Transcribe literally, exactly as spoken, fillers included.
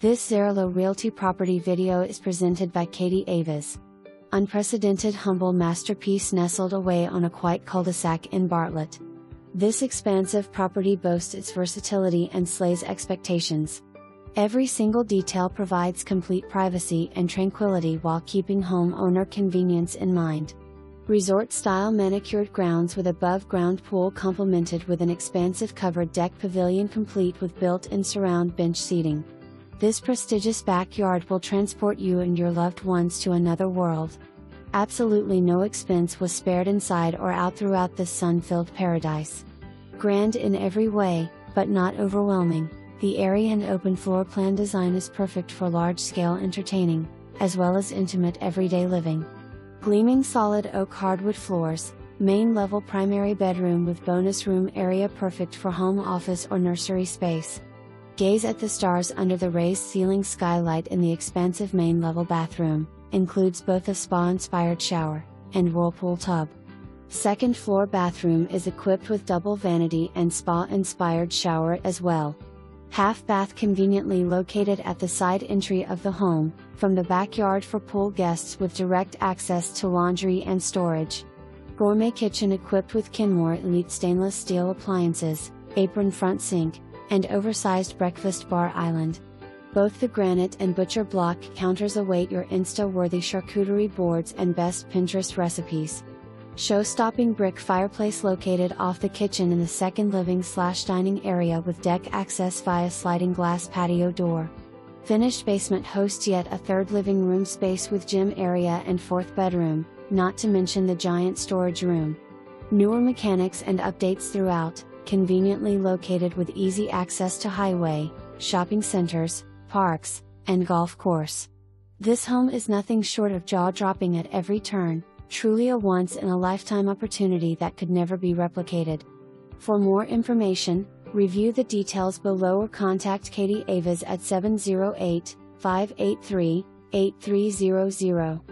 This Zerillo Realty property video is presented by Katie Ayvaz. Unprecedented humble masterpiece nestled away on a quiet cul-de-sac in Bartlett. This expansive property boasts its versatility and slays expectations. Every single detail provides complete privacy and tranquility while keeping homeowner convenience in mind. Resort-style manicured grounds with above-ground pool complemented with an expansive covered deck pavilion complete with built-in surround bench seating. This prestigious backyard will transport you and your loved ones to another world. Absolutely no expense was spared inside or out throughout this sun-filled paradise. Grand in every way, but not overwhelming, the airy and open floor plan design is perfect for large-scale entertaining, as well as intimate everyday living. Gleaming solid oak hardwood floors, main level primary bedroom with bonus room area perfect for home office or nursery space. Gaze at the stars under the raised ceiling skylight in the expansive main level bathroom, includes both a spa-inspired shower, and whirlpool tub. Second floor bathroom is equipped with double vanity and spa-inspired shower as well. Half bath conveniently located at the side entry of the home, from the backyard for pool guests with direct access to laundry and storage. Gourmet kitchen equipped with Kenmore Elite stainless steel appliances, apron front sink, and oversized breakfast bar island. Both the granite and butcher block counters await your Insta-worthy charcuterie boards and best Pinterest recipes. Show-stopping brick fireplace located off the kitchen in the second living/dining area with deck access via sliding glass patio door. Finished basement hosts yet a third living room space with gym area and fourth bedroom, not to mention the giant storage room. Newer mechanics and updates throughout, conveniently located with easy access to highway, shopping centers, parks, and golf course. This home is nothing short of jaw-dropping at every turn. Truly a once-in-a-lifetime opportunity that could never be replicated. For more information, review the details below or contact Katie Ayvaz at seven zero eight, five eight three, eight three zero zero.